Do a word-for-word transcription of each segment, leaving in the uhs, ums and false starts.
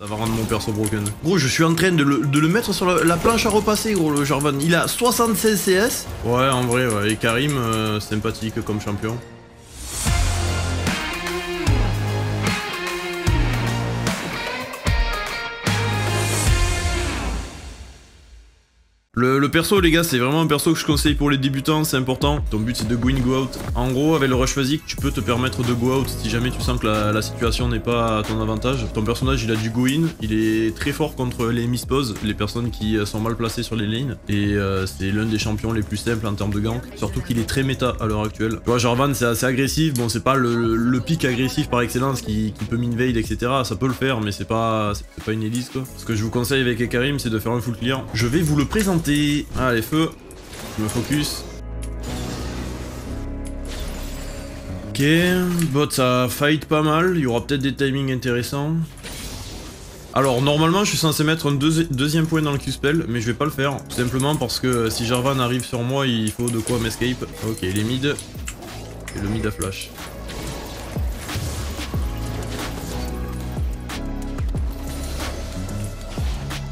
Ça va rendre mon perso broken. Gros, je suis en train de le, de le mettre sur la, la planche à repasser, gros, le Jarvan. Il a soixante-seize C S. Ouais, en vrai, ouais. Et Hecarim, euh, sympathique comme champion. Le, le perso, les gars, c'est vraiment un perso que je conseille pour les débutants, c'est important. Ton but, c'est de go in, go out. En gros, avec le rush physique, tu peux te permettre de go out si jamais tu sens que la, la situation n'est pas à ton avantage. Ton personnage, il a du go in, il est très fort contre les misposes, les personnes qui sont mal placées sur les lanes. Et euh, c'est l'un des champions les plus simples en termes de gank, surtout qu'il est très méta à l'heure actuelle. Tu vois, Jarvan, c'est assez agressif. Bon, c'est pas le, le pic agressif par excellence qui, qui peut min-veil, et cetera. Ça peut le faire, mais c'est pas, c'est pas une Elise, quoi. Ce que je vous conseille avec Hecarim, c'est de faire un full clear. Je vais vous le présenter. Allez, feu, je me focus. Ok, bot ça fight pas mal, il y aura peut-être des timings intéressants. Alors normalement je suis censé mettre un deuxi deuxième point dans le Q-Spell, mais je vais pas le faire. Tout simplement parce que si Jarvan arrive sur moi, il faut de quoi m'escape. Ok, il est mid, et le mid à flash.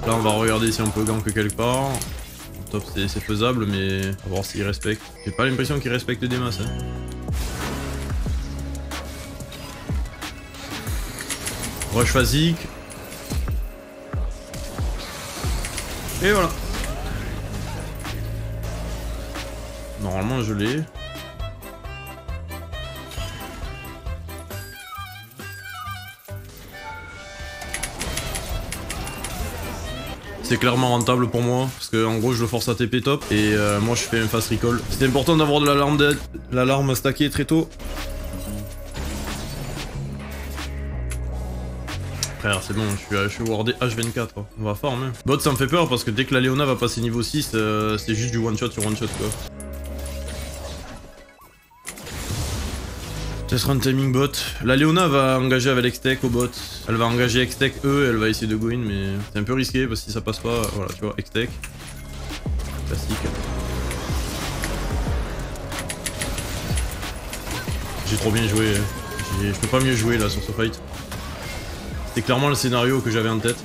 Là on va regarder si on peut gank quelque part. Top, c'est faisable, mais on va voir s'il respecte. J'ai pas l'impression qu'il respecte des masses. Hein. Rush basique. Et voilà. Normalement, je l'ai. C'est clairement rentable pour moi, parce que en gros je le force à T P top et euh, moi je fais un fast recall. C'est important d'avoir de l'alarme de... l'alarme stackée très tôt. Frère, c'est bon, je suis, suis wardé H vingt-quatre, quoi. On va farm. Hein. Bot, ça me fait peur parce que dès que la Léona va passer niveau six, euh, c'est juste du one shot sur one shot, quoi. Peut-être un timing bot. La Léona va engager avec X-Tech au bot. Elle va engager X-Tech E, elle va essayer de go in, mais c'est un peu risqué parce que si ça passe pas, voilà, tu vois, X-Tech. Classique. J'ai trop bien joué. Je peux pas mieux jouer là sur ce fight. C'était clairement le scénario que j'avais en tête.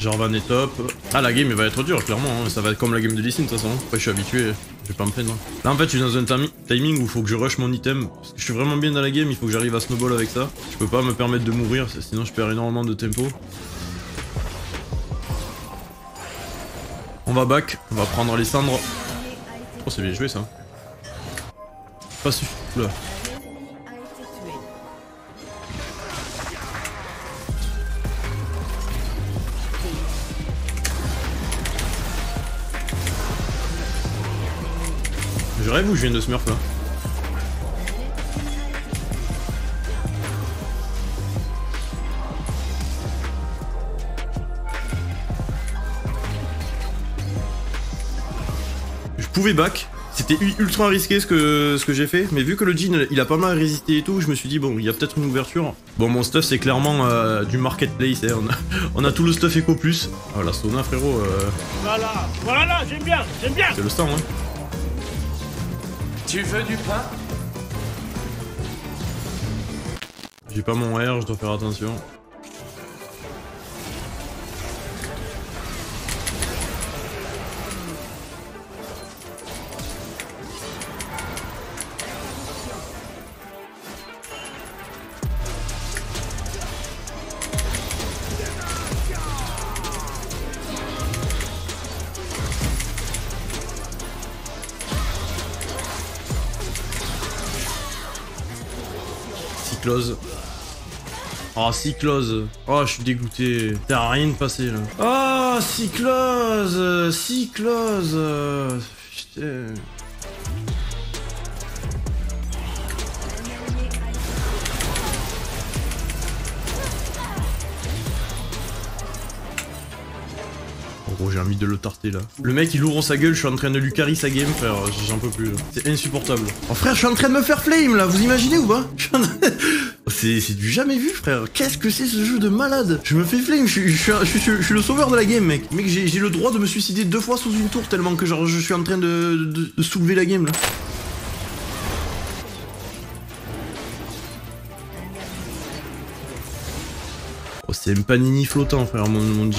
Jarvan est top. Ah, la game elle va être dure, clairement. Hein. Ça va être comme la game de Lee Sin de toute façon. Après, je suis habitué. Je vais pas me plaindre. Là en fait je suis dans un timing où il faut que je rush mon item. Parce que je suis vraiment bien dans la game, il faut que j'arrive à snowball avec ça. Je peux pas me permettre de mourir, sinon je perds énormément de tempo. On va back, on va prendre les cendres. Oh c'est bien joué ça. Pas suffisant. Oula. Je rêve ou je viens de smurf là? Je pouvais back, c'était ultra risqué ce que, ce que j'ai fait, mais vu que le Jhin il a pas mal résisté et tout, je me suis dit bon il y a peut-être une ouverture. Bon mon stuff c'est clairement euh, du marketplace, hein. on, a, on a tout le stuff éco plus. Ah la Sona frérot euh... Voilà, voilà, j'aime bien, j'aime bien. C'est le stand hein. Tu veux du pain? J'ai pas mon R, je dois faire attention. Oh, Cyclose. Oh, je suis dégoûté. T'as rien de passé là. Oh, Cyclose. Cyclose. Putain. En gros, j'ai envie de le tarter là. Le mec il ouvre sa gueule, je suis en train de lui carry sa game, frère. J'en peux plus. C'est insupportable. Oh, frère, je suis en train de me faire flame là. Vous imaginez ou pas? Je suis en train... C'est du jamais vu, frère. Qu'est-ce que c'est ce jeu de malade? Je me fais flame, je, je, je, je, je, je suis le sauveur de la game, mec. Mec, j'ai le droit de me suicider deux fois sous une tour tellement que genre je suis en train de, de, de soulever la game, là. Oh, c'est un panini flottant, frère, mon, mon jean.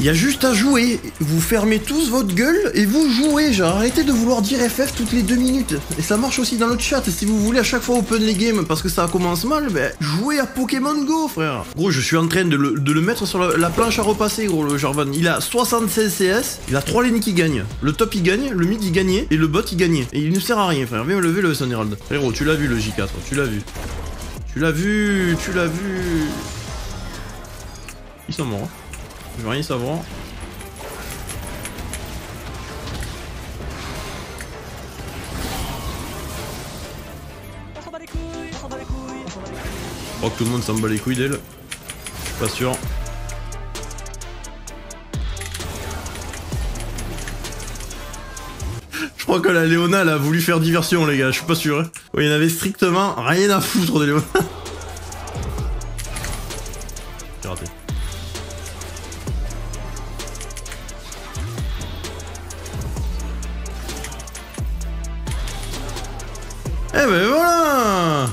Il y a juste à jouer, vous fermez tous votre gueule et vous jouez, genre arrêtez de vouloir dire F F toutes les deux minutes. Et ça marche aussi dans le chat, si vous voulez à chaque fois open les games parce que ça commence mal, ben jouez à Pokémon GO frère. Gros je suis en train de le, de le mettre sur la, la planche à repasser gros le Jarvan, il a soixante-seize C S, il a trois lignes qui gagnent. Le top il gagne, le mid il gagnait et le bot il gagnait. Et il ne sert à rien frère, viens me lever le Sun Herald. Frérot tu l'as vu le J quatre, tu l'as vu. Tu l'as vu, tu l'as vu. Ils sont morts. Hein. Je veux rien savoir. On s'en bat les couilles, on s'en bat les couilles, on s'en bat les couilles. Je crois que tout le monde s'en bat les couilles d'elle. Je suis pas sûr. Je crois que la Léona elle a voulu faire diversion les gars, je suis pas sûr. Hein. Il y en avait strictement rien à foutre des Léona. J'ai raté. Eh ben voilà!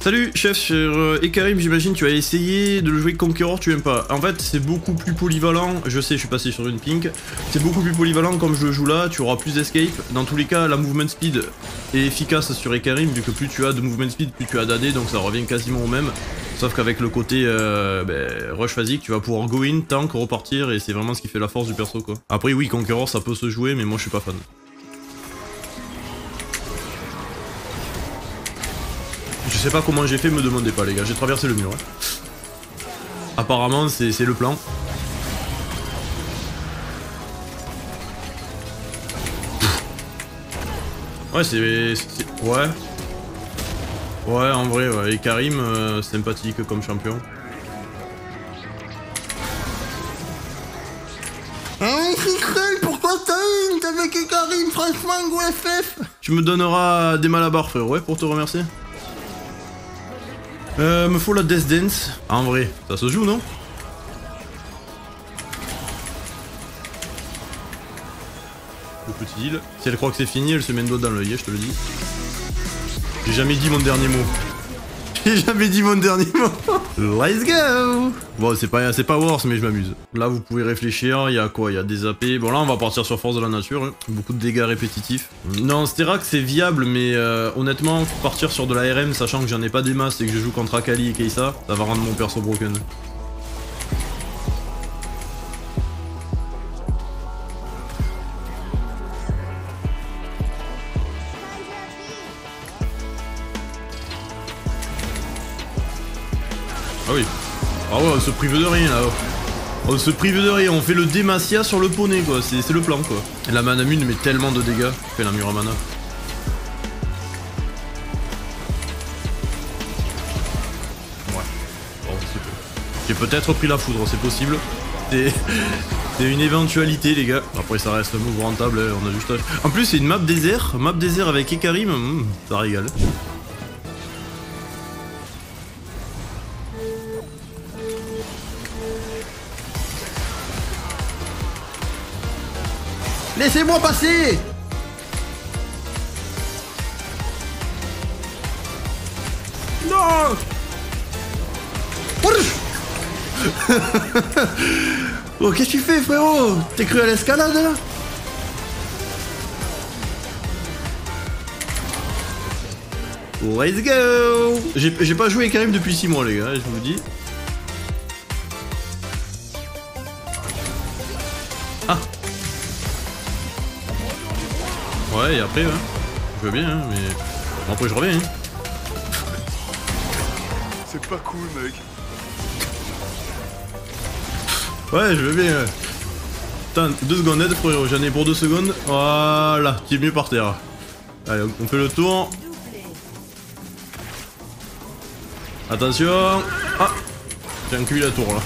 Salut chef, sur Hecarim, j'imagine tu as essayé de le jouer Conqueror, tu aimes pas. En fait c'est beaucoup plus polyvalent, je sais je suis passé sur une pink, c'est beaucoup plus polyvalent comme je le joue là, tu auras plus d'escape. Dans tous les cas la movement speed est efficace sur Hecarim, vu que plus tu as de movement speed, plus tu as d'A D, donc ça revient quasiment au même. Sauf qu'avec le côté euh, bah, rush phasique, tu vas pouvoir go in, tank, repartir, et c'est vraiment ce qui fait la force du perso quoi. Après oui Conqueror ça peut se jouer, mais moi je suis pas fan. Je sais pas comment j'ai fait, me demandez pas les gars, j'ai traversé le mur. Hein. Apparemment c'est le plan. Ouais c'est... Ouais. Ouais en vrai, ouais. Et Karim, euh, sympathique comme champion. Hein, Kikrin, pourquoi t'as une avec Karim, franchement, go F F. Tu me donneras des malabars frère, ouais, pour te remercier. Euh, me faut la Death Dance. Ah, en vrai, ça se joue, non? Le petit heal. Si elle croit que c'est fini, elle se met une doigt dans l'œil, je te le dis. J'ai jamais dit mon dernier mot. J'ai jamais dit mon dernier mot. Let's go. Bon, c'est pas, pas worse, mais je m'amuse. Là, vous pouvez réfléchir, il y a quoi? Il y a des A P. Bon, là, on va partir sur Force de la Nature. Hein. Beaucoup de dégâts répétitifs. Non, Sterak, c'est viable, mais euh, honnêtement, partir sur de la R M, sachant que j'en ai pas des masses et que je joue contre Akali et Kai'Sa, ça va rendre mon perso broken. Ah oui. Ah ouais, on se prive de rien là. On se prive de rien, on fait le Demacia sur le poney quoi, c'est le plan quoi. La Manamune met tellement de dégâts, je fais la Muramana. Ouais, bon, c'est peu. J'ai peut-être pris la foudre, c'est possible. C'est une éventualité les gars. Après ça reste un move rentable, on a juste à... En plus c'est une map désert, map désert avec Hecarim, hmm, ça régale. Laissez-moi passer! Non! Oh, qu'est-ce que tu fais, frérot? T'es cru à l'escalade, là? Let's go! J'ai pas joué Hecarim depuis six mois, les gars, je vous le dis. Ah! Ouais, et après, hein. Je veux bien, hein, mais. Bon, après, je reviens, hein. C'est pas cool, mec. Ouais, je veux bien, ouais. Putain, deux secondes, aide, frérot. J'en ai pour deux secondes. Voilà, qui est mieux par terre. Allez, on fait le tour. Attention. Ah, j'ai un cul la tour, là.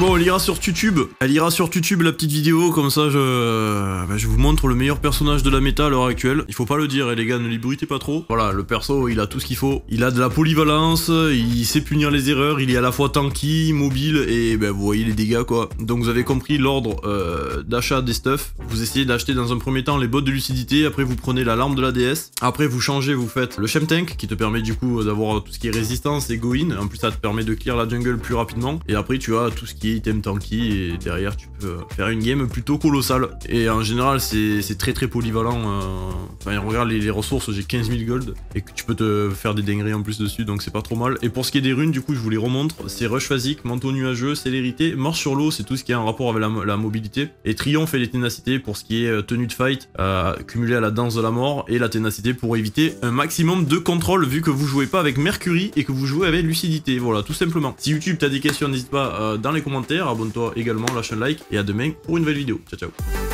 Bon, elle ira sur YouTube. Elle ira sur YouTube, la petite vidéo, comme ça je, bah, je vous montre le meilleur personnage de la méta à l'heure actuelle. Il faut pas le dire, et les gars, ne l'hybridez pas trop. Voilà, le perso, il a tout ce qu'il faut. Il a de la polyvalence, il sait punir les erreurs, il est à la fois tanky, mobile, et bah, vous voyez les dégâts, quoi. Donc vous avez compris l'ordre euh, d'achat des stuffs. Vous essayez d'acheter dans un premier temps les bottes de lucidité, après vous prenez la larme de la déesse. Après vous changez, vous faites le Shem Tank, qui te permet du coup d'avoir tout ce qui est résistance et go in. En plus ça te permet de clear la jungle plus rapidement. Et après tu as tout ce qui est item tanky, et derrière tu peux faire une game plutôt colossale. Et en général c'est très très polyvalent. Enfin regarde les, les ressources, j'ai quinze mille gold, et que tu peux te faire des dingueries en plus dessus, donc c'est pas trop mal. Et pour ce qui est des runes, du coup je vous les remontre. C'est rush phasique, manteau nuageux, célérité, mort sur l'eau, c'est tout ce qui est en rapport avec la, la mobilité. Et triomphe et les ténacités pour ce qui est tenue de fight, euh, cumulée à la danse de la mort, et la ténacité pour éviter un maximum de contrôle vu que vous jouez pas avec Mercury et que vous jouez avec lucidité. Voilà, tout simplement. Si YouTube t'as des questions, n'hésite pas euh, dans les commentaires, abonne-toi également, lâche un like, et à demain pour une nouvelle vidéo. Ciao ciao.